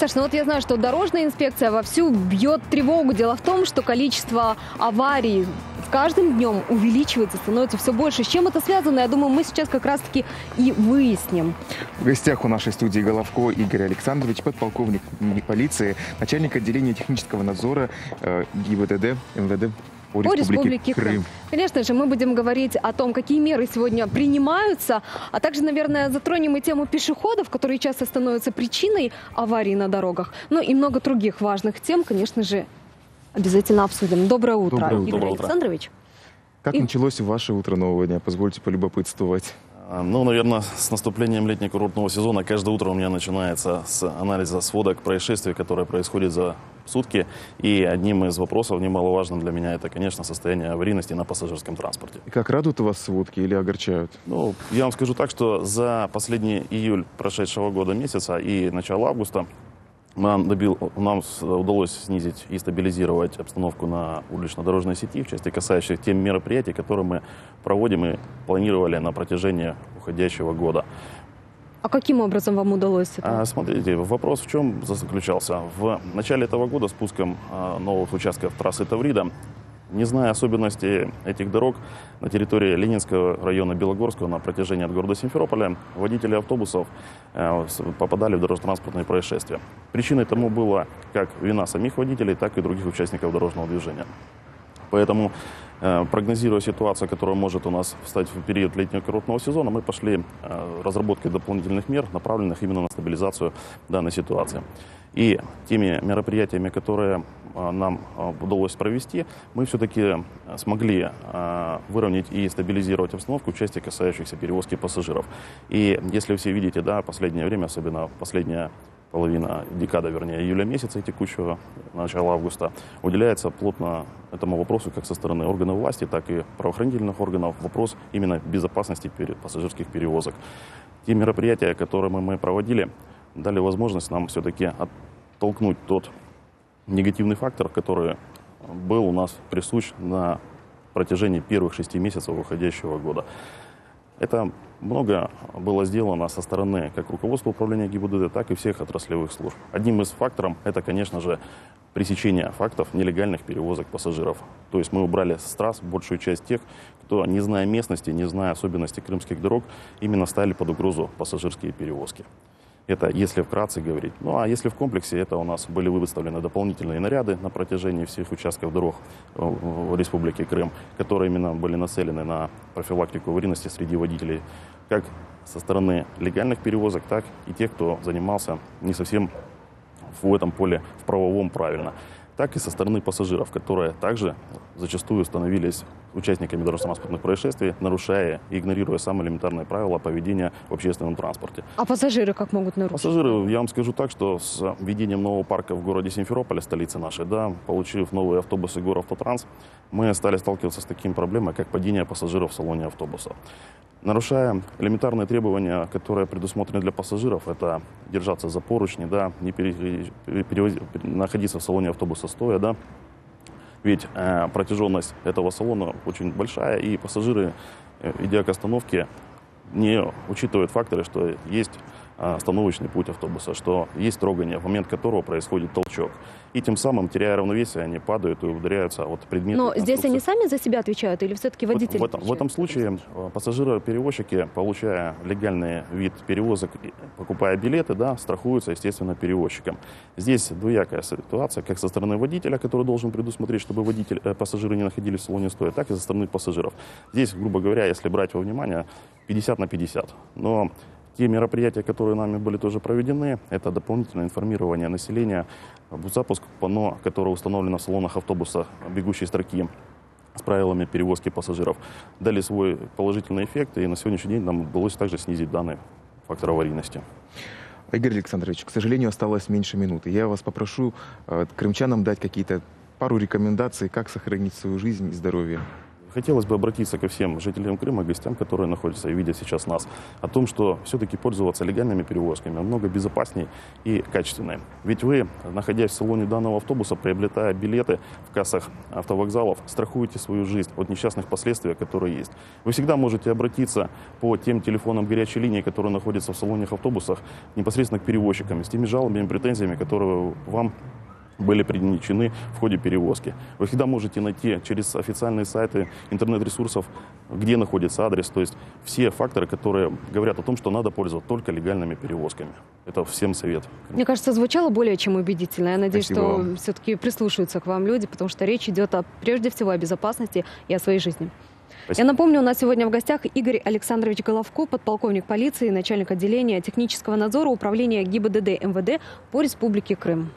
Саш, ну вот я знаю, что дорожная инспекция вовсю бьет тревогу. Дело в том, что количество аварий с каждым днем увеличивается, становится все больше. С чем это связано, я думаю, мы сейчас как раз-таки и выясним. В гостях у нашей студии Головко Игорь Александрович, подполковник полиции, начальник отделения технического надзора ГИБДД МВД по Республике Крым. Конечно же, мы будем говорить о том, какие меры сегодня принимаются, а также, наверное, затронем и тему пешеходов, которые часто становятся причиной аварий на дорогах. Ну и много других важных тем, конечно же, обязательно обсудим. Доброе утро, Игорь Александрович. Как началось ваше утро нового дня? Позвольте полюбопытствовать. Ну, наверное, с наступлением летнего курортного сезона каждое утро у меня начинается с анализа сводок происшествий, которые происходят за сутки. И одним из вопросов немаловажным для меня это, конечно, состояние аварийности на пассажирском транспорте. И как радуют вас сводки или огорчают? Ну, я вам скажу так, что за последний июль прошедшего года месяца и начало августа нам удалось снизить и стабилизировать обстановку на улично-дорожной сети в части касающейся тем мероприятий, которые мы проводим и планировали на протяжении уходящего года. А каким образом вам удалось это? Смотрите, вопрос в чем заключался. В начале этого года спуском новых участков трассы Таврида, не зная особенностей этих дорог, на территории Ленинского района Белогорского на протяжении от города Симферополя водители автобусов попадали в дорожно-транспортные происшествия. Причиной тому была как вина самих водителей, так и других участников дорожного движения. Поэтому, прогнозируя ситуацию, которая может у нас встать в период летнего курортного сезона, мы пошли разработкой дополнительных мер, направленных именно на стабилизацию данной ситуации. И теми мероприятиями, которые нам удалось провести, мы все-таки смогли выровнять и стабилизировать обстановку в части, касающихся перевозки пассажиров. И если все видите, да, последнее время, особенно последняя половина декада, вернее, июля месяца и текущего начала августа, уделяется плотно этому вопросу как со стороны органов власти, так и правоохранительных органов. Вопрос именно безопасности пассажирских перевозок. Те мероприятия, которые мы проводили, дали возможность нам все-таки оттолкнуть тот негативный фактор, который был у нас присущ на протяжении первых 6 месяцев уходящего года. Это много было сделано со стороны как руководства управления ГИБДД, так и всех отраслевых служб. Одним из факторов это, конечно же, пресечение фактов нелегальных перевозок пассажиров. То есть мы убрали с трасс большую часть тех, кто, не зная местности, не зная особенностей крымских дорог, именно ставили под угрозу пассажирские перевозки. Это если вкратце говорить. Ну а если в комплексе, это у нас были выставлены дополнительные наряды на протяжении всех участков дорог Республики Крым, которые именно были нацелены на профилактику аварийности среди водителей, как со стороны легальных перевозок, так и тех, кто занимался не совсем в этом поле, в правовом правильно, так и со стороны пассажиров, которые также зачастую становились участниками дорожно-транспортных происшествий, нарушая и игнорируя самые элементарные правила поведения в общественном транспорте. А пассажиры как могут нарушить? Пассажиры, я вам скажу так, что с введением нового парка в городе Симферополе, столице нашей, да, получив новые автобусы Горавтотранс, мы стали сталкиваться с таким проблемой, как падение пассажиров в салоне автобуса. Нарушая элементарные требования, которые предусмотрены для пассажиров, это держаться за поручни, да, не находиться в салоне автобуса стоя, да, ведь протяженность этого салона очень большая, и пассажиры, идя к остановке, не учитывают факторы, что есть остановочный путь автобуса, что есть трогание, в момент которого происходит толчок. И тем самым, теряя равновесие, они падают и ударяются от предметов. Но здесь они сами за себя отвечают или все-таки водители? В этом случае пассажиры-перевозчики, получая легальный вид перевозок, покупая билеты, да, страхуются, естественно, перевозчиком. Здесь двоякая ситуация, как со стороны водителя, который должен предусмотреть, чтобы пассажиры не находились в салоне стоя, так и со стороны пассажиров. Здесь, грубо говоря, если брать во внимание, 50 на 50. Но те мероприятия, которые нами были тоже проведены, это дополнительное информирование населения, запуск панно, которое установлено в салонах автобуса бегущей строки с правилами перевозки пассажиров, дали свой положительный эффект, и на сегодняшний день нам удалось также снизить данный фактор аварийности. Игорь Александрович, к сожалению, осталось меньше минуты. Я вас попрошу крымчанам дать пару рекомендаций, как сохранить свою жизнь и здоровье. Хотелось бы обратиться ко всем жителям Крыма, гостям, которые находятся и видят сейчас нас, о том, что все-таки пользоваться легальными перевозками намного безопаснее и качественнее. Ведь вы, находясь в салоне данного автобуса, приобретая билеты в кассах автовокзалов, страхуете свою жизнь от несчастных последствий, которые есть. Вы всегда можете обратиться по тем телефонам горячей линии, которые находятся в салонных автобусах, непосредственно к перевозчикам, с теми жалобами и претензиями, которые вам были предназначены в ходе перевозки. Вы всегда можете найти через официальные сайты интернет-ресурсов, где находится адрес, то есть все факторы, которые говорят о том, что надо пользоваться только легальными перевозками. Это всем совет. Мне кажется, звучало более чем убедительно. Я надеюсь, что все-таки прислушаются к вам люди, потому что речь идет прежде всего о безопасности и о своей жизни. Спасибо. Я напомню, у нас сегодня в гостях Игорь Александрович Головко, подполковник полиции, начальник отделения технического надзора управления ГИБДД МВД по Республике Крым.